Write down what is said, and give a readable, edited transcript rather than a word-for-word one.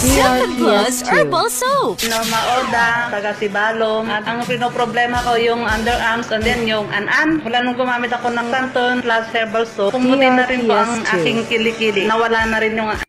Xanthone Plus Herbal Soap. Norma Oda, taga Sibalom. At ang pinoproblema ko yung underarms and then yung anan. Mula nung gumamit ako ng Xanthone Plus Herbal Soap, pumuti na rin po ang aking kilikili. Nawala na rin yung